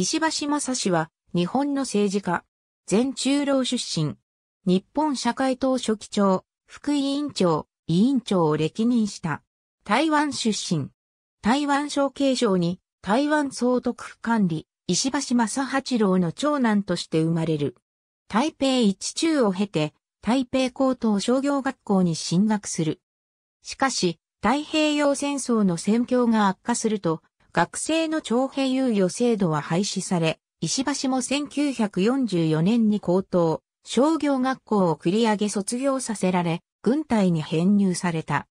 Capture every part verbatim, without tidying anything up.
石橋正氏は、日本の政治家、前中老出身、日本社会党書記長、副委員長、委員長を歴任した。台湾出身。台湾省警省に、台湾総督管理、石橋正八郎の長男として生まれる。台北一中を経て、台北高等商業学校に進学する。しかし、太平洋戦争の戦況が悪化すると、学生の徴兵猶予制度は廃止され、石橋もせんきゅうひゃくよんじゅうよねんに高等商業学校を繰り上げ卒業させられ、軍隊に編入された。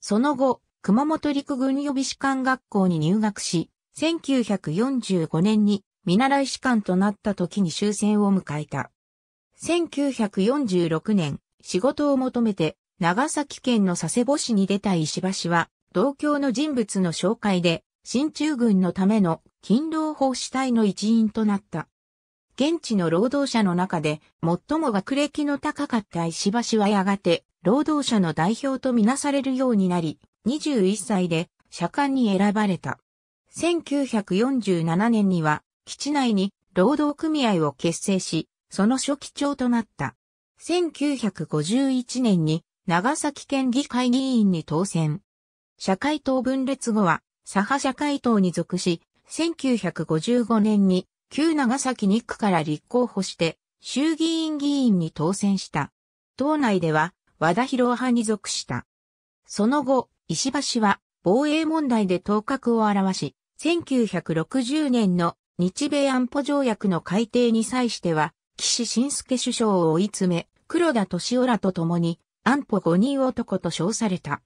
その後、熊本陸軍予備士官学校に入学し、せんきゅうひゃくよんじゅうごねんに見習い士官となった時に終戦を迎えた。せんきゅうひゃくよんじゅうろくねん、仕事を求めて長崎県の佐世保市に出た石橋は、同郷の人物の紹介で、進駐軍のための勤労奉仕隊の一員となった。現地の労働者の中で最も学歴の高かった石橋はやがて労働者の代表とみなされるようになり、にじゅういっさいで社官に選ばれた。せんきゅうひゃくよんじゅうななねんには基地内に労働組合を結成し、その書記長となった。せんきゅうひゃくごじゅういちねんに長崎県議会議員に当選。社会党分裂後は左派社会党に属し、せんきゅうひゃくごじゅうごねんに旧長崎にくから立候補して衆議院議員に当選した。党内では和田弘派に属した。その後、石橋は防衛問題で頭角を現し、せんきゅうひゃくろくじゅうねんの日米安保条約の改定に際しては、岸信介首相を追い詰め、黒田俊夫らと共に安保五人男と称された。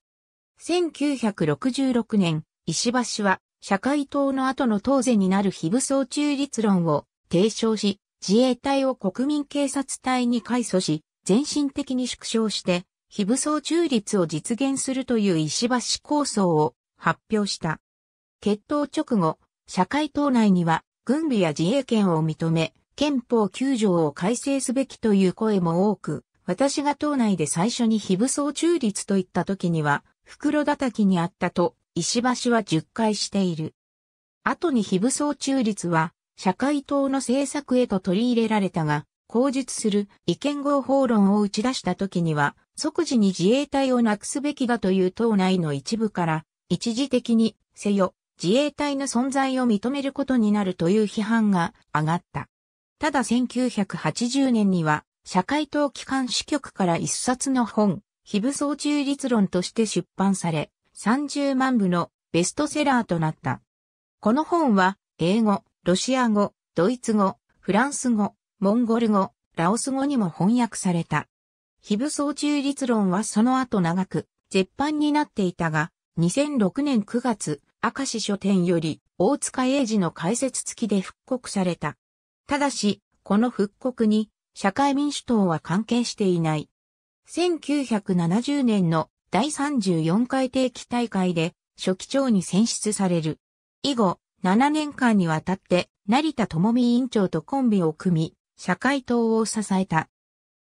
せんきゅうひゃくろくじゅうろくねん、石橋は社会党の後の党是になる非武装中立論を提唱し、自衛隊を国民警察隊に改組し、全身的に縮小して、非武装中立を実現するという石橋構想を発表した。結党直後、社会党内には軍備や自衛権を認め、憲法きゅうじょうを改正すべきという声も多く、私が党内で最初に非武装中立と言った時には、袋叩きにあったと、石橋は述懐している。後に非武装中立は、社会党の政策へと取り入れられたが、口述する意見合法論を打ち出した時には、即時に自衛隊をなくすべきだという党内の一部から、一時的に、せよ、自衛隊の存在を認めることになるという批判が上がった。ただせんきゅうひゃくはちじゅうねんには、社会党機関支局から一冊の本、非武装中立論として出版され、さんじゅうまんぶのベストセラーとなった。この本は、英語、ロシア語、ドイツ語、フランス語、モンゴル語、ラオス語にも翻訳された。非武装中立論はその後長く、絶版になっていたが、にせんろくねんくがつ、明石書店より、大塚英治の解説付きで復刻された。ただし、この復刻に、社会民主党は関係していない。せんきゅうひゃくななじゅうねんの、第さんじゅうよんかい定期大会で書記長に選出される。以後、ななねんかんにわたって成田智美委員長とコンビを組み、社会党を支えた。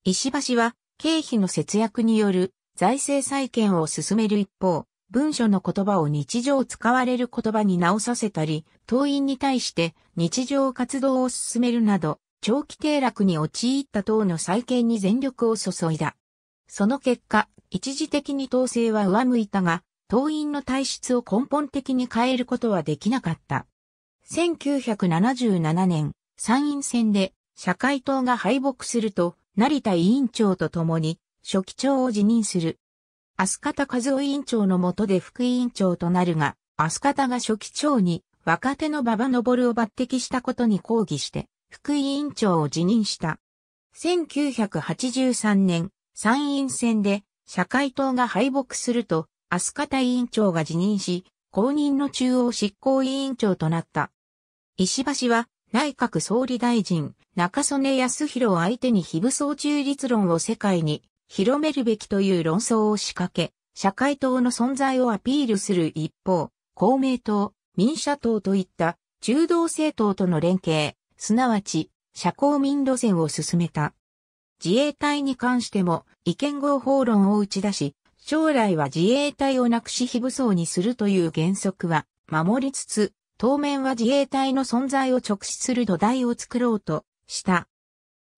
石橋は経費の節約による財政再建を進める一方、文書の言葉を日常使われる言葉に直させたり、党員に対して日常活動を進めるなど、長期低落に陥った党の再建に全力を注いだ。その結果、一時的に党勢は上向いたが、党員の体質を根本的に変えることはできなかった。せんきゅうひゃくななじゅうななねん、参院選で社会党が敗北すると、成田委員長と共に、書記長を辞任する。飛方和夫委員長の下で副委員長となるが、飛方が書記長に若手の馬場昇を抜擢したことに抗議して、副委員長を辞任した。せんきゅうひゃくはちじゅうさんねん、参院選で社会党が敗北すると、飛方委員長が辞任し、後任の中央執行委員長となった。石橋は内閣総理大臣中曽根康弘を相手に非武装中立論を世界に広めるべきという論争を仕掛け、社会党の存在をアピールする一方、公明党、民社党といった中道政党との連携、すなわち社公民路線を進めた。自衛隊に関しても意見合法論を打ち出し、将来は自衛隊をなくし非武装にするという原則は守りつつ、当面は自衛隊の存在を直視する土台を作ろうとした。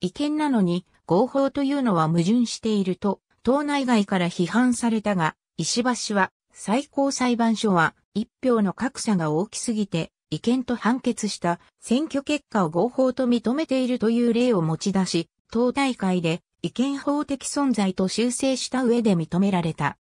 違憲なのに合法というのは矛盾していると、党内外から批判されたが、石破氏は最高裁判所は一票の格差が大きすぎて違憲と判決した選挙結果を合法と認めているという例を持ち出し、党大会で違憲法的存在と修正した上で認められた。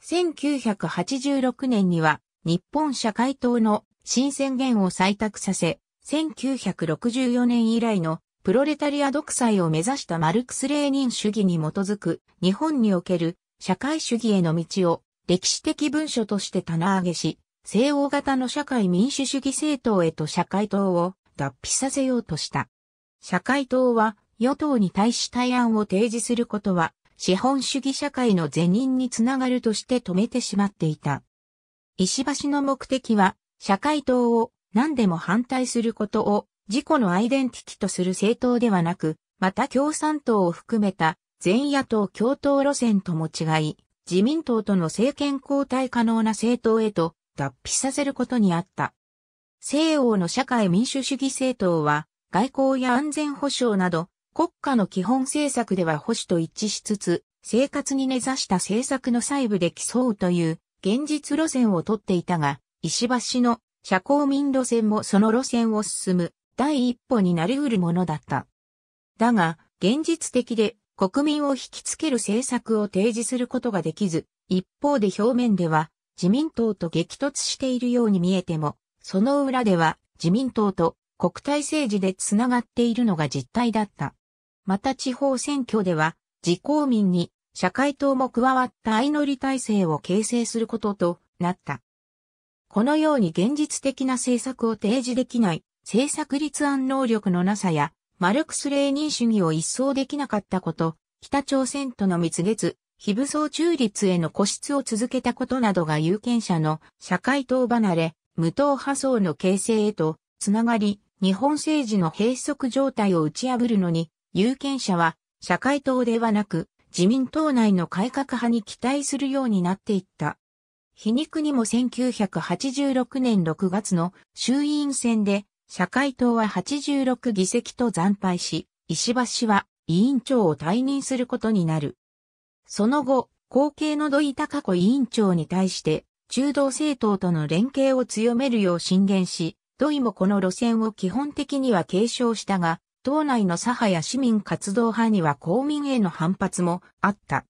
せんきゅうひゃくはちじゅうろくねんには日本社会党の新宣言を採択させ、せんきゅうひゃくろくじゅうよねん以来のプロレタリア独裁を目指したマルクス・レーニン主義に基づく日本における社会主義への道を歴史的文書として棚上げし、西欧型の社会民主主義政党へと社会党を脱皮させようとした。社会党は与党に対し対案を提示することは資本主義社会の是認につながるとして止めてしまっていた。石破氏の目的は社会党を何でも反対することを自己のアイデンティティとする政党ではなく、また共産党を含めた全野党共闘路線とも違い、自民党との政権交代可能な政党へと脱皮させることにあった。西欧の社会民主主義政党は、外交や安全保障など、国家の基本政策では保守と一致しつつ、生活に根ざした政策の細部で競うという現実路線をとっていたが、石破氏の社公民路線もその路線を進む第一歩になり得るものだった。だが、現実的で国民を引きつける政策を提示することができず、一方で表面では自民党と激突しているように見えても、その裏では自民党と国体政治でつながっているのが実態だった。また地方選挙では、自公民に社会党も加わった相乗り体制を形成することとなった。このように現実的な政策を提示できない政策立案能力のなさや、マルクス・レーニン主義を一掃できなかったこと、北朝鮮との蜜月、非武装中立への固執を続けたことなどが有権者の社会党離れ、無党派層の形成へとつながり、日本政治の閉塞状態を打ち破るのに、有権者は社会党ではなく自民党内の改革派に期待するようになっていった。皮肉にもせんきゅうひゃくはちじゅうろくねんろくがつの衆院選で社会党ははちじゅうろくぎせきと惨敗し、石破氏は委員長を退任することになる。その後、後継の土井隆子委員長に対して中道政党との連携を強めるよう進言し、土井もこの路線を基本的には継承したが、党内の左派や市民活動派には公民への反発もあった。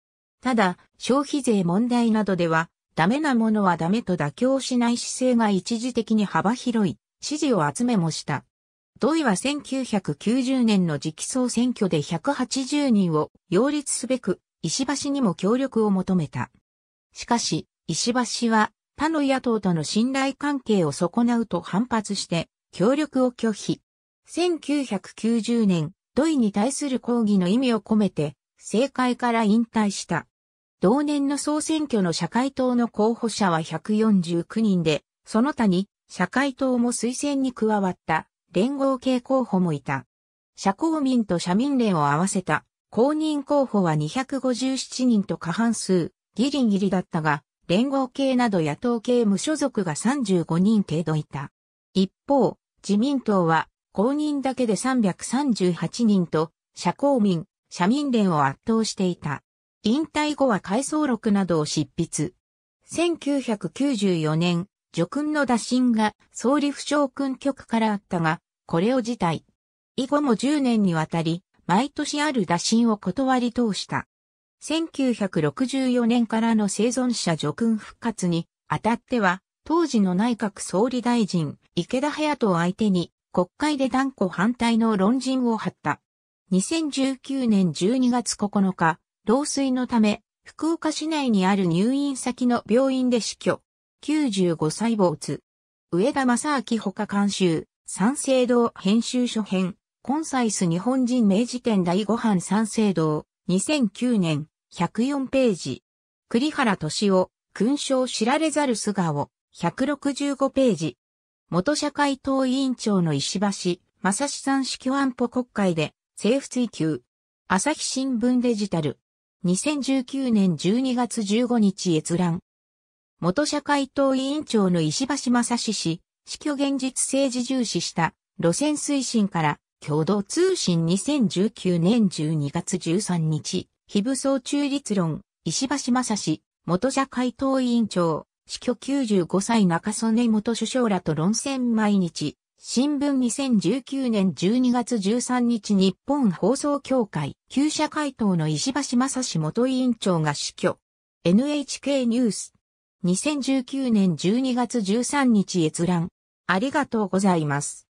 ただ、消費税問題などでは、ダメなものはダメと妥協しない姿勢が一時的に幅広い支持を集めもした。土井はせんきゅうひゃくきゅうじゅうねんの次期総選挙でひゃくはちじゅうにんを擁立すべく石破氏にも協力を求めた。しかし、石破氏は他の野党との信頼関係を損なうと反発して協力を拒否。せんきゅうひゃくきゅうじゅうねん、土井に対する抗議の意味を込めて政界から引退した。同年の総選挙の社会党の候補者はひゃくよんじゅうきゅうにんで、その他に社会党も推薦に加わった連合系候補もいた。社公民と社民連を合わせた公認候補はにひゃくごじゅうななにんと過半数、ギリギリだったが、連合系など野党系無所属がさんじゅうごにん程度いた。一方、自民党は公認だけでさんびゃくさんじゅうはちにんと社公民、社民連を圧倒していた。引退後は回想録などを執筆。せんきゅうひゃくきゅうじゅうよねん、叙勲の打診が総理府省訓局からあったが、これを辞退。以後もじゅうねんにわたり、毎年ある打診を断り通した。せんきゅうひゃくろくじゅうよねんからの生存者叙勲復活にあたっては、当時の内閣総理大臣、池田隼人を相手に、国会で断固反対の論陣を張った。にせんじゅうきゅうねんじゅうにがつここのか、老衰のため、福岡市内にある入院先の病院で死去。きゅうじゅうごさい没。上田正明他監修、三省堂編集書編、コンサイス日本人名辞典だいごはん三省堂、にせんきゅうねん、ひゃくよんページ。栗原俊夫、勲章知られざる素顔、ひゃくろくじゅうごページ。元社会党委員長の石破正史さん死去安保国会で、政府追及。朝日新聞デジタル。にせんじゅうきゅうねんじゅうにがつじゅうごにち閲覧。元社会党委員長の石破正史氏、死去現実性時重視した路線推進から共同通信にせんじゅうきゅうねんじゅうにがつじゅうさんにち、非武装中立論、石橋正史、元社会党委員長、死去きゅうじゅうごさい中曽根元首相らと論戦毎日、新聞にせんじゅうきゅうねんじゅうにがつじゅうさんにち日本放送協会、旧社会党の石橋正史元委員長が死去。エヌエイチケー ニュース。にせんじゅうきゅうねんじゅうにがつじゅうさんにち閲覧。ありがとうございます。